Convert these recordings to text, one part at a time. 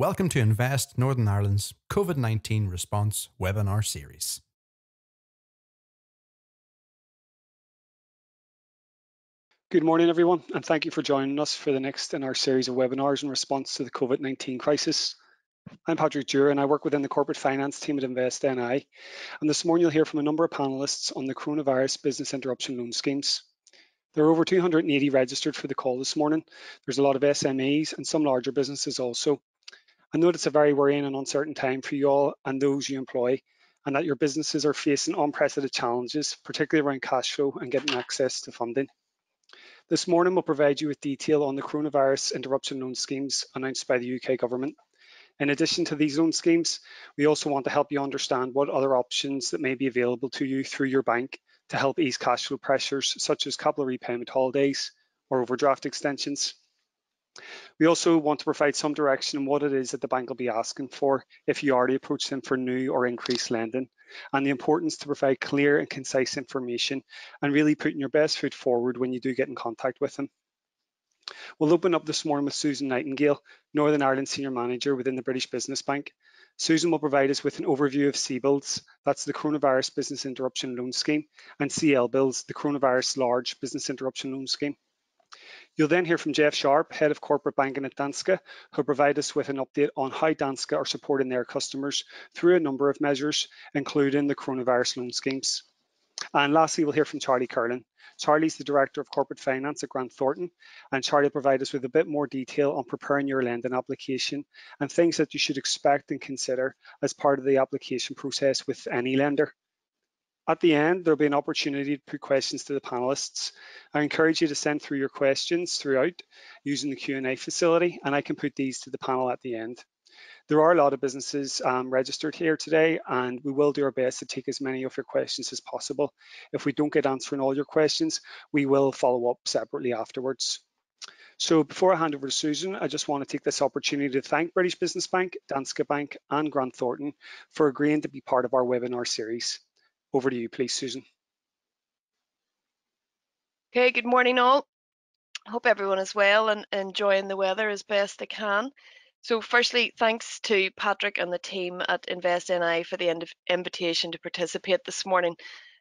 Welcome to Invest Northern Ireland's COVID-19 Response Webinar Series. Good morning, everyone, and thank you for joining us for the next in our series of webinars in response to the COVID-19 crisis. I'm Patrick Durer, and I work within the corporate finance team at INVEST NI. And this morning, you'll hear from a number of panelists on the Coronavirus Business Interruption Loan Schemes. There are over 280 registered for the call this morning. There's a lot of SMEs and some larger businesses also. I know it's a very worrying and uncertain time for you all and those you employ, and that your businesses are facing unprecedented challenges, particularly around cash flow and getting access to funding. This morning, we'll provide you with detail on the Coronavirus Interruption Loan Schemes announced by the UK government. In addition to these loan schemes, we also want to help you understand what other options that may be available to you through your bank to help ease cash flow pressures, such as capital repayment holidays or overdraft extensions. We also want to provide some direction on what it is that the bank will be asking for if you already approach them for new or increased lending, and the importance to provide clear and concise information and really putting your best foot forward when you do get in contact with them. We'll open up this morning with Susan Nightingale, Northern Ireland Senior Manager within the British Business Bank. Susan will provide us with an overview of CBILS, that's the Coronavirus Business Interruption Loan Scheme, and CL-Builds, the Coronavirus Large Business Interruption Loan Scheme. You'll then hear from Jeff Sharp, Head of Corporate Banking at Danske, who'll provide us with an update on how Danske are supporting their customers through a number of measures, including the coronavirus loan schemes. And lastly, we'll hear from Charlie Curran. Charlie's the Director of Corporate Finance at Grant Thornton, and Charlie will provide us with a bit more detail on preparing your lending application and things that you should expect and consider as part of the application process with any lender. At the end, there'll be an opportunity to put questions to the panelists. I encourage you to send through your questions throughout using the Q&A facility, and I can put these to the panel at the end. There are a lot of businesses registered here today, and we will do our best to take as many of your questions as possible. If we don't get answering all your questions, we will follow up separately afterwards. So before I hand over to Susan, I just want to take this opportunity to thank British Business Bank, Danske Bank, and Grant Thornton for agreeing to be part of our webinar series. Over to you, please, Susan. Okay, good morning all. Hope everyone is well and enjoying the weather as best they can. So firstly, thanks to Patrick and the team at Invest NI for the invitation to participate this morning.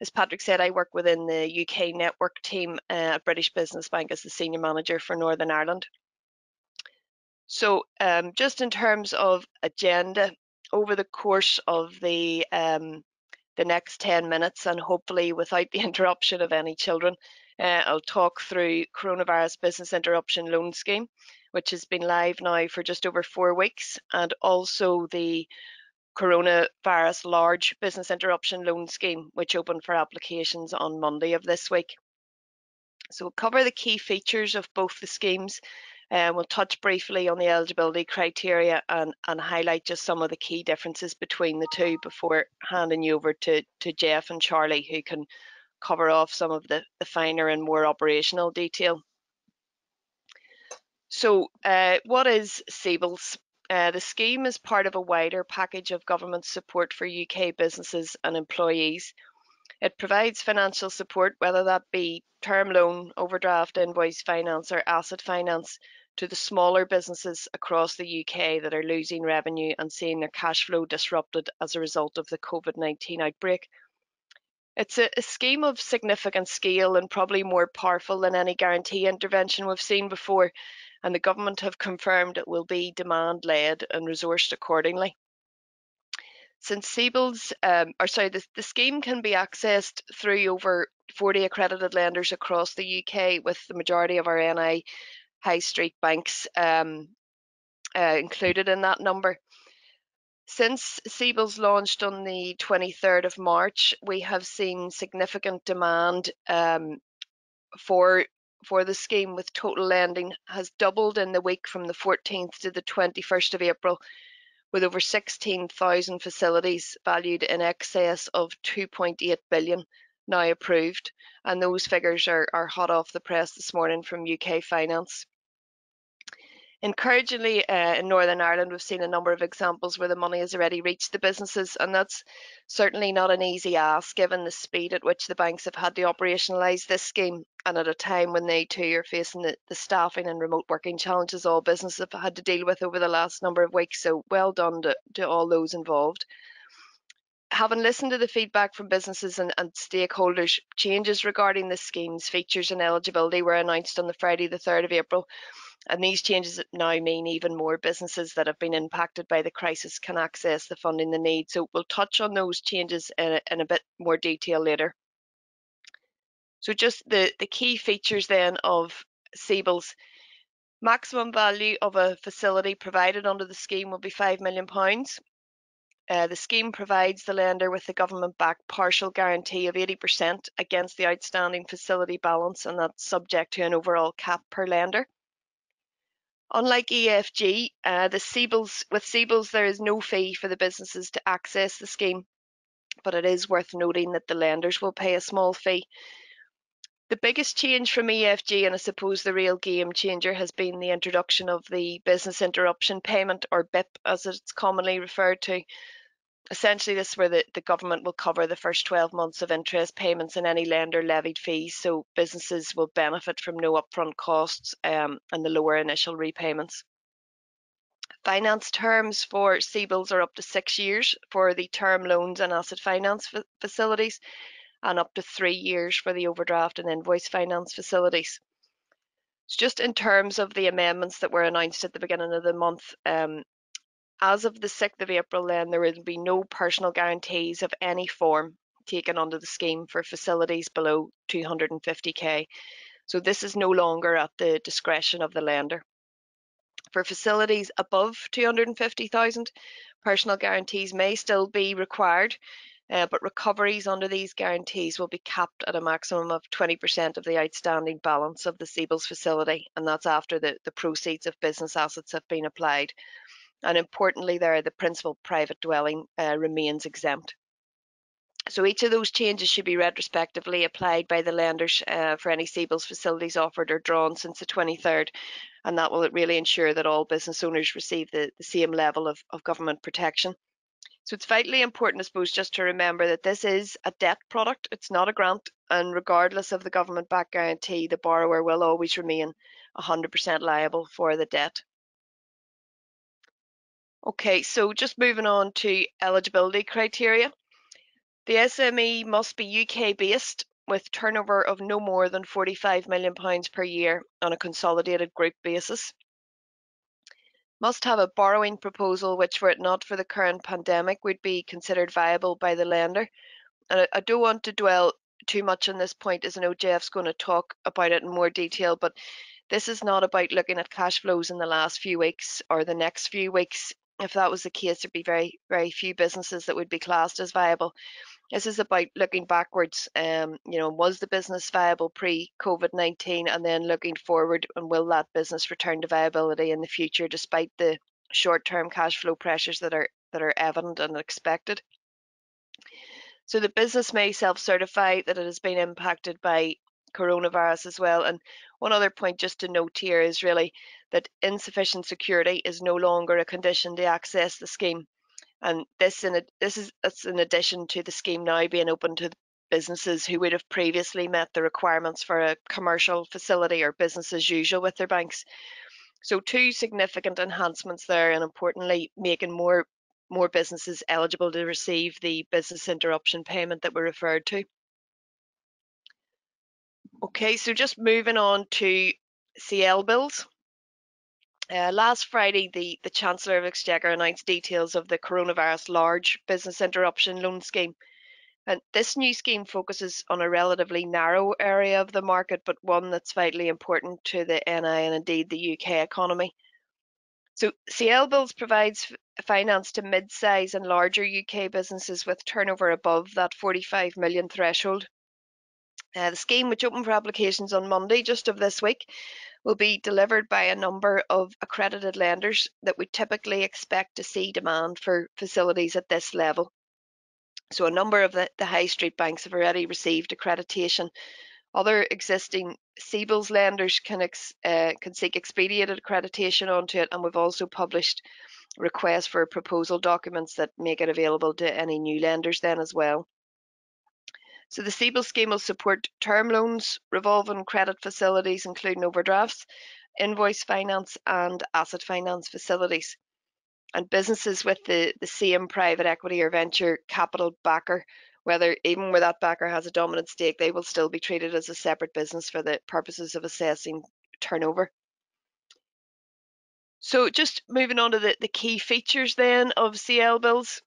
As Patrick said, I work within the UK network team at British Business Bank as the Senior Manager for Northern Ireland. So just in terms of agenda, over the course of the next 10 minutes, and hopefully without the interruption of any children, I'll talk through Coronavirus Business Interruption Loan Scheme, which has been live now for just over 4 weeks, and also the Coronavirus Large Business Interruption Loan Scheme, which opened for applications on Monday of this week. So we'll cover the key features of both the schemes, and we'll touch briefly on the eligibility criteria and highlight just some of the key differences between the two before handing you over to Jeff and Charlie, who can cover off some of the finer and more operational detail. So what is CBILS? The scheme is part of a wider package of government support for UK businesses and employees. It provides financial support, whether that be term loan, overdraft, invoice finance or asset finance, to the smaller businesses across the UK that are losing revenue and seeing their cash flow disrupted as a result of the COVID-19 outbreak. It's a scheme of significant scale and probably more powerful than any guarantee intervention we've seen before, and the government have confirmed it will be demand-led and resourced accordingly. Since CBILS, the scheme can be accessed through over 40 accredited lenders across the UK, with the majority of our NI high street banks included in that number. Since CBILS launched on the 23rd of March, we have seen significant demand for the scheme, with total lending has doubled in the week from the 14th to the 21st of April, with over 16,000 facilities valued in excess of 2.8 billion now approved. And those figures are hot off the press this morning from UK Finance. Encouragingly, in Northern Ireland, we've seen a number of examples where the money has already reached the businesses, and that's certainly not an easy ask given the speed at which the banks have had to operationalise this scheme, and at a time when they too are facing the staffing and remote working challenges all businesses have had to deal with over the last number of weeks. So well done to all those involved. Having listened to the feedback from businesses and stakeholders, changes regarding the scheme's features and eligibility were announced on the Friday the 3rd of April. And these changes now mean even more businesses that have been impacted by the crisis can access the funding they need. So we'll touch on those changes in a bit more detail later. So just the key features then of CBILS. Maximum value of a facility provided under the scheme will be £5 million. The scheme provides the lender with the government-backed partial guarantee of 80% against the outstanding facility balance, and that's subject to an overall cap per lender. Unlike EFG, with CBILS there is no fee for the businesses to access the scheme, but it is worth noting that the lenders will pay a small fee. The biggest change from EFG, and I suppose the real game changer, has been the introduction of the business interruption payment, or BIP as it's commonly referred to. Essentially this is where the government will cover the first 12 months of interest payments and any lender levied fees, so businesses will benefit from no upfront costs and the lower initial repayments. Finance terms for CBILS are up to 6 years for the term loans and asset finance facilities, and up to 3 years for the overdraft and invoice finance facilities. So just in terms of the amendments that were announced at the beginning of the month, as of the 6th of April then, there will be no personal guarantees of any form taken under the scheme for facilities below 250k. So this is no longer at the discretion of the lender. For facilities above 250,000, personal guarantees may still be required, but recoveries under these guarantees will be capped at a maximum of 20% of the outstanding balance of the CBILS facility, and that's after the proceeds of business assets have been applied. And importantly there, the principal private dwelling remains exempt. So each of those changes should be retrospectively applied by the lenders for any CBILS facilities offered or drawn since the 23rd, and that will really ensure that all business owners receive the same level of government protection. So it's vitally important, I suppose, just to remember that this is a debt product, it's not a grant, and regardless of the government-backed guarantee, the borrower will always remain 100% liable for the debt. Okay, so just moving on to eligibility criteria. The SME must be UK-based with turnover of no more than £45 million per year on a consolidated group basis. Must have a borrowing proposal which, were it not for the current pandemic, would be considered viable by the lender. And I don't want to dwell too much on this point, as I know Jeff's going to talk about it in more detail, but this is not about looking at cash flows in the last few weeks or the next few weeks. If that was the case, there'd be very, very few businesses that would be classed as viable. This is about looking backwards, you know, was the business viable pre-COVID-19, and then looking forward, and will that business return to viability in the future despite the short-term cash flow pressures that are evident and expected. So the business may self-certify that it has been impacted by coronavirus as well. And one other point just to note here is really that insufficient security is no longer a condition to access the scheme, and this is in addition to the scheme now being open to businesses who would have previously met the requirements for a commercial facility or business as usual with their banks. So two significant enhancements there, and importantly making more businesses eligible to receive the business interruption payment that we referred to. Okay, so just moving on to CL-Builds. Last Friday, the Chancellor of Exchequer announced details of the Coronavirus Large Business Interruption Loan Scheme. And this new scheme focuses on a relatively narrow area of the market, but one that's vitally important to the NI and indeed the UK economy. So CL-Builds provides finance to mid-size and larger UK businesses with turnover above that 45 million threshold. The scheme, which opened for applications on Monday just of this week, will be delivered by a number of accredited lenders that we typically expect to see demand for facilities at this level. So a number of the high street banks have already received accreditation Other existing CBILS lenders can seek expedited accreditation onto it, and we've also published requests for proposal documents that make it available to any new lenders then as well. So the CBILS scheme will support term loans, revolving credit facilities including overdrafts, invoice finance and asset finance facilities. And businesses with the same private equity or venture capital backer, whether even where that backer has a dominant stake, they will still be treated as a separate business for the purposes of assessing turnover. So just moving on to the key features then of CL-Builds.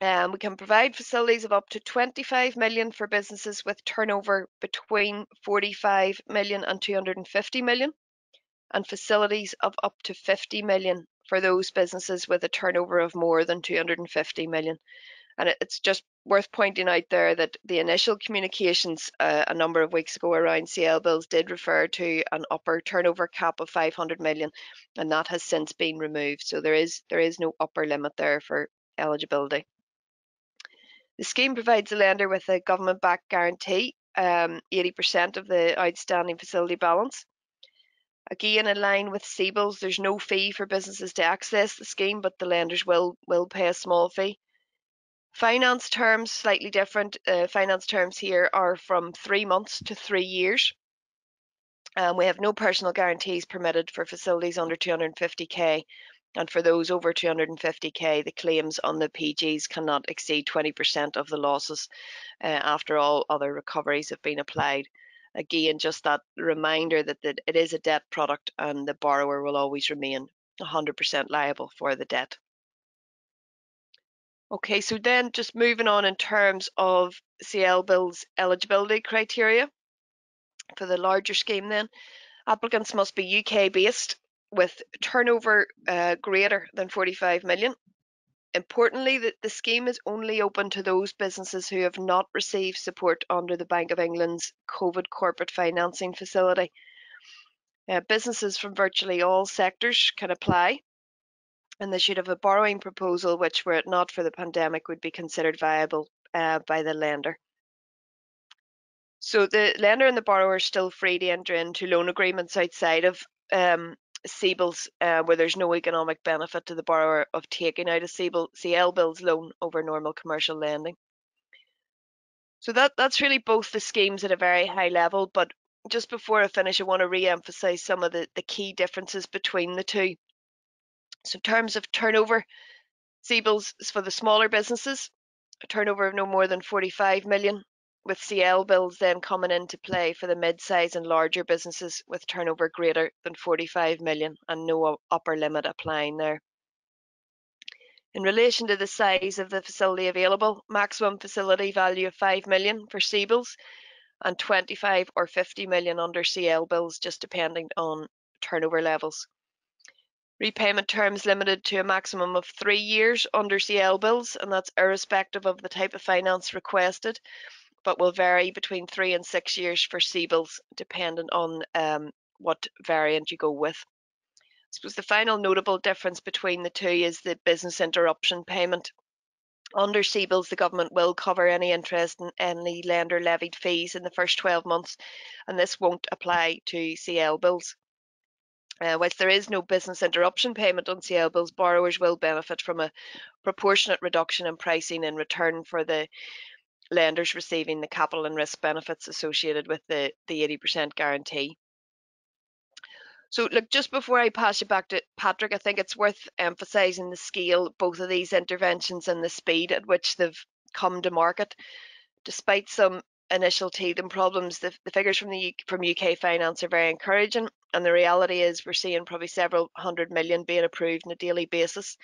We can provide facilities of up to 25 million for businesses with turnover between 45 million and 250 million, and facilities of up to 50 million for those businesses with a turnover of more than 250 million. And it's just worth pointing out there that the initial communications a number of weeks ago around CL-Builds did refer to an upper turnover cap of 500 million, and that has since been removed. So there is no upper limit there for eligibility. The scheme provides the lender with a government-backed guarantee, 80% of the outstanding facility balance. Again, in line with CBILS, there's no fee for businesses to access the scheme, but the lenders will pay a small fee. Finance terms, slightly different. Finance terms here are from 3 months to 3 years. We have no personal guarantees permitted for facilities under 250k. And for those over 250k, the claims on the PGs cannot exceed 20% of the losses after all other recoveries have been applied. Again, just that reminder that it is a debt product and the borrower will always remain 100% liable for the debt. Okay, so then just moving on in terms of CL-Builds eligibility criteria for the larger scheme then. Applicants must be UK based with turnover greater than 45 million. Importantly, the scheme is only open to those businesses who have not received support under the Bank of England's COVID corporate financing facility. Businesses from virtually all sectors can apply, and they should have a borrowing proposal which, were it not for the pandemic, would be considered viable by the lender. So the lender and the borrower are still free to enter into loan agreements outside of CBILS where there's no economic benefit to the borrower of taking out a CL-Builds loan over normal commercial lending. So that's really both the schemes at a very high level, but just before I finish, I want to re-emphasize some of the key differences between the two. So in terms of turnover, CBILS is for the smaller businesses, a turnover of no more than 45 million, with CL-Builds then coming into play for the mid-size and larger businesses with turnover greater than 45 million and no upper limit applying there. In relation to the size of the facility available, maximum facility value of 5 million for CBILS and 25 or 50 million under CL-Builds, just depending on turnover levels. Repayment terms limited to a maximum of 3 years under CL-Builds, and that's irrespective of the type of finance requested, but will vary between 3 and 6 years for CBILS, depending on what variant you go with. I suppose the final notable difference between the two is the business interruption payment. Under CBILS, the government will cover any interest and any lender levied fees in the first 12 months, and this won't apply to CL-Builds. Whilst there is no business interruption payment on CL-Builds, borrowers will benefit from a proportionate reduction in pricing in return for the lenders receiving the capital and risk benefits associated with the 80% guarantee. So look, just before I pass you back to Patrick, I think it's worth emphasising the scale, both of these interventions and the speed at which they've come to market. Despite some initial teething problems, the figures from UK Finance are very encouraging, and the reality is we're seeing probably several hundred million being approved on a daily basis.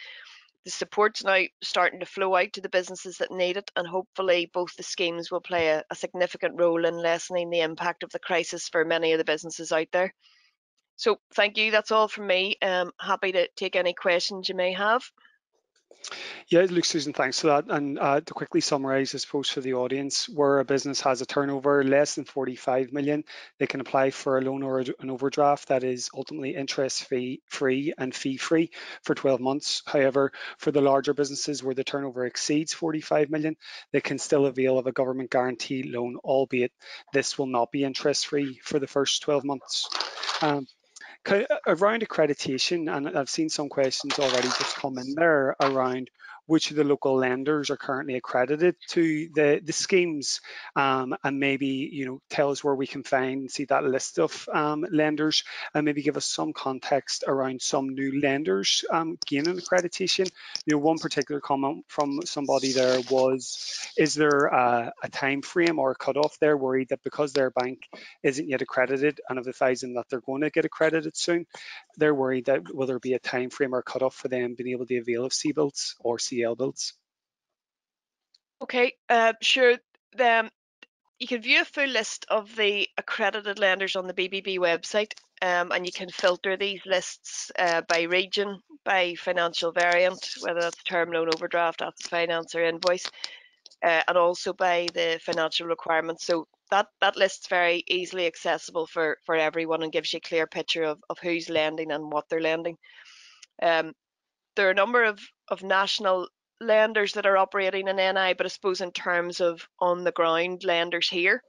The support's now starting to flow out to the businesses that need it, and hopefully both the schemes will play a significant role in lessening the impact of the crisis for many of the businesses out there. So thank you, that's all from me. Happy to take any questions you may have. Yeah, look, Susan, thanks for that. And to quickly summarise, I suppose, for the audience, where a business has a turnover less than 45 million, they can apply for a loan or an overdraft that is ultimately interest free and fee free for 12 months. However, for the larger businesses where the turnover exceeds 45 million, they can still avail of a government guarantee loan, albeit this will not be interest free for the first 12 months. Around accreditation, and I've seen some questions already just come in there around which of the local lenders are currently accredited to the schemes, and maybe, you know, tell us where we can find and see that list of lenders, and maybe give us some context around some new lenders gaining accreditation. You know, one particular comment from somebody there was, is there a time frame or a cutoff? They're worried that because their bank isn't yet accredited and have advised them that they're going to get accredited soon, they're worried that will there be a time frame or cutoff for them being able to avail of CBILS or CL-Builds? Okay, sure. You can view a full list of the accredited lenders on the BBB website, and you can filter these lists by region, by financial variant, whether that's term loan, overdraft, asset finance or invoice, and also by the financial requirements. So that list's very easily accessible for everyone and gives you a clear picture of who's lending and what they're lending. There are a number of national lenders that are operating in NI, but I suppose in terms of on the ground lenders here,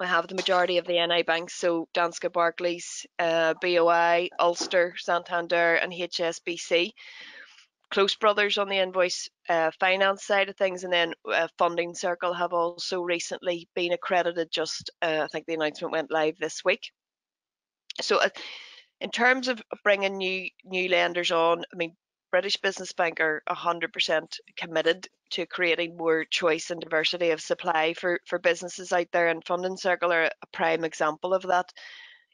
I have the majority of the NI banks, so Danske, Barclays, BOI, Ulster, Santander and HSBC. Close Brothers on the invoice finance side of things, and then Funding Circle have also recently been accredited, just I think the announcement went live this week. So in terms of bringing new lenders on, I mean, British Business Bank are 100% committed to creating more choice and diversity of supply for businesses out there, and Funding Circle are a prime example of that.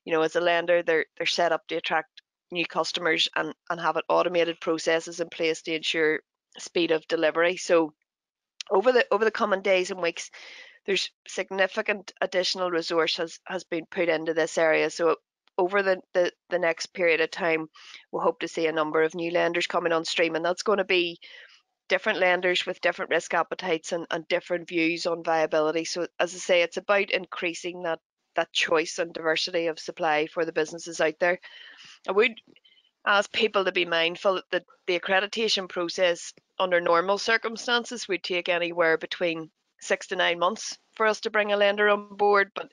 You know, as a lender, they're set up to attract new customers and have an automated processes in place to ensure speed of delivery. So over the coming days and weeks, there's significant additional resource has been put into this area. So over the next period of time, we'll hope to see a number of new lenders coming on stream, and that's going to be different lenders with different risk appetites and different views on viability. So as I say, it's about increasing that choice and diversity of supply for the businesses out there. I would ask people to be mindful that the accreditation process under normal circumstances would take anywhere between 6 to 9 months for us to bring a lender on board, but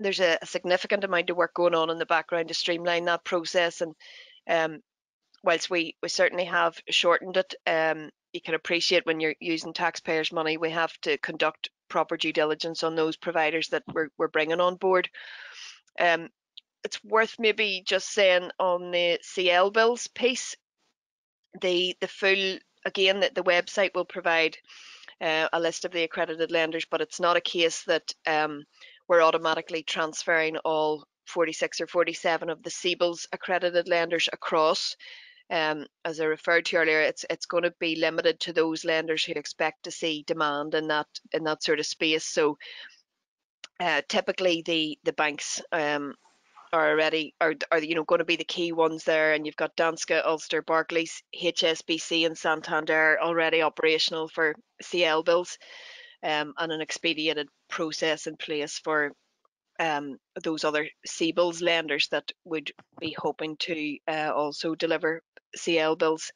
there's a significant amount of work going on in the background to streamline that process, and whilst we certainly have shortened it, you can appreciate when you're using taxpayers' money, we have to conduct proper due diligence on those providers that we're bringing on board. It's worth maybe just saying on the CL-Builds piece, the full, again, that the website will provide a list of the accredited lenders, but it's not a case that we're automatically transferring all 46 or 47 of the CBILS accredited lenders across. As I referred to earlier, it's going to be limited to those lenders who expect to see demand in that sort of space. So typically the banks are already are you know, going to be the key ones there, and you've got Danske, Ulster, Barclays, HSBC and Santander already operational for CL-Builds. And an expedited process in place for those other CBILS lenders that would be hoping to also deliver CL-Builds.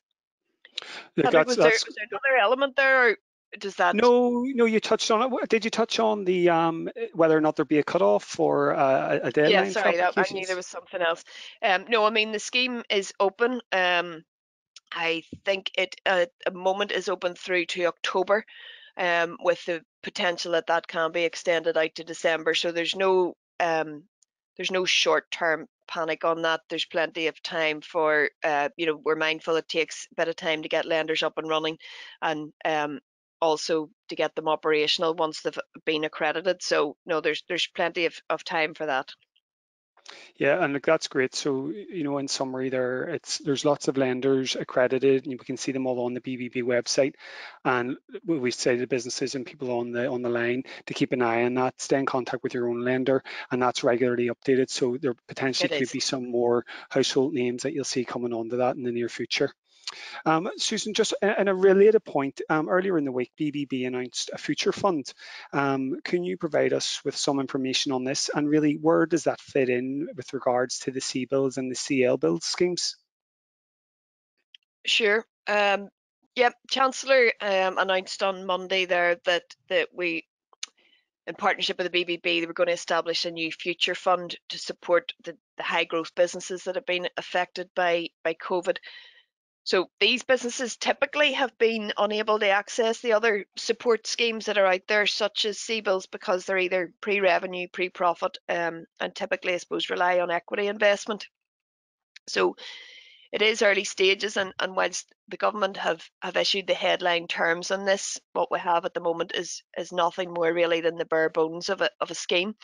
Yeah, was there another element there? Or does that? No, you touched on it. Did you touch on the whether or not there'd be a cutoff or a deadline? Yeah, sorry, I knew there was something else. No, I mean, the scheme is open. I think it at the moment is open through to October. With the potential that can be extended out to December, so there's no short-term panic on that. There's plenty of time for you know, we're mindful it takes a bit of time to get lenders up and running, and also to get them operational once they've been accredited. So no, there's plenty of time for that. Yeah, and look, that's great. So, you know, in summary there, there's lots of lenders accredited, and we can see them all on the BBB website. And we say to businesses and people on the line to keep an eye on that, stay in contact with your own lender, and that's regularly updated. So there potentially could be some more household names that you'll see coming onto that in the near future. Susan, just in a related point, earlier in the week, BBB announced a future fund. Can you provide us with some information on this, and really where does that fit in with regards to the CBILS and the CL-Builds schemes? Sure. Yep, Chancellor announced on Monday there that we, in partnership with the BBB, they were going to establish a new future fund to support the high growth businesses that have been affected by COVID. So these businesses typically have been unable to access the other support schemes that are out there, such as CBILS, because they're either pre-revenue, pre-profit, and typically, I suppose, rely on equity investment. So it is early stages, and whilst the government have issued the headline terms on this, what we have at the moment is nothing more really than the bare bones of a scheme.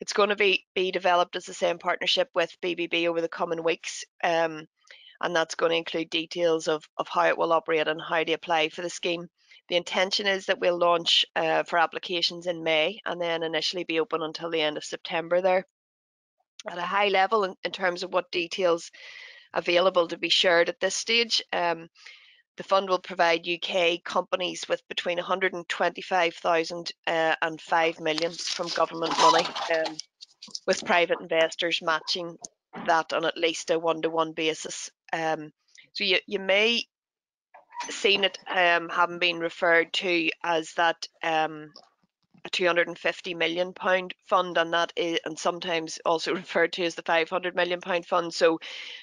It's going to be developed, as I say, in partnership with BBB over the coming weeks. And that's going to include details of how it will operate and how to apply for the scheme. The intention is that we'll launch for applications in May, and then initially be open until the end of September there. At a high level, in terms of what details available to be shared at this stage, the fund will provide UK companies with between 125,000 and 5 million from government money, with private investors matching that on at least a one-to-one basis. So you may have seen it having been referred to as that a £250 million fund, and that is, and sometimes also referred to as the £500 million fund. So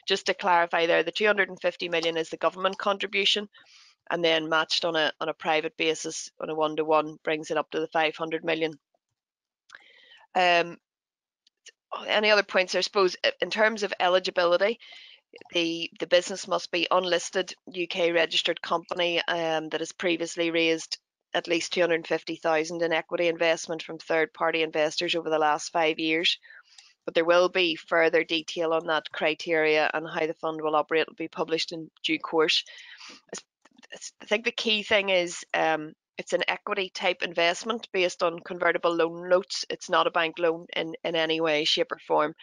just to clarify there, the £250 million is the government contribution, and then matched on a private basis on a one-to-one brings it up to the £500 million. Any other points? I suppose in terms of eligibility, the business must be unlisted UK registered company that has previously raised at least 250,000 in equity investment from third party investors over the last 5 years. But there will be further detail on that criteria and how the fund will operate. It will be published in due course. I think the key thing is it's an equity type investment based on convertible loan notes. It's not a bank loan in any way, shape or form.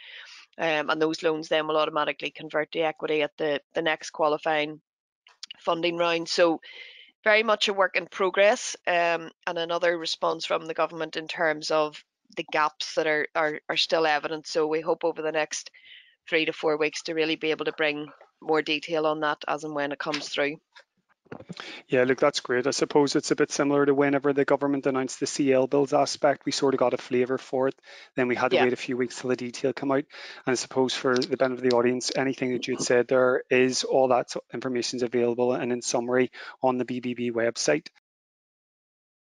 And those loans then will automatically convert to equity at the next qualifying funding round. So very much a work in progress, and another response from the government in terms of the gaps that are still evident. So we hope over the next 3 to 4 weeks to really be able to bring more detail on that as and when it comes through. Yeah, look, that's great. I suppose it's a bit similar to whenever the government announced the CL-Builds aspect, we sort of got a flavour for it. Then we had to wait a few weeks till the detail come out. And I suppose for the benefit of the audience, anything that you'd said there is all that information is available and in summary on the BBB website.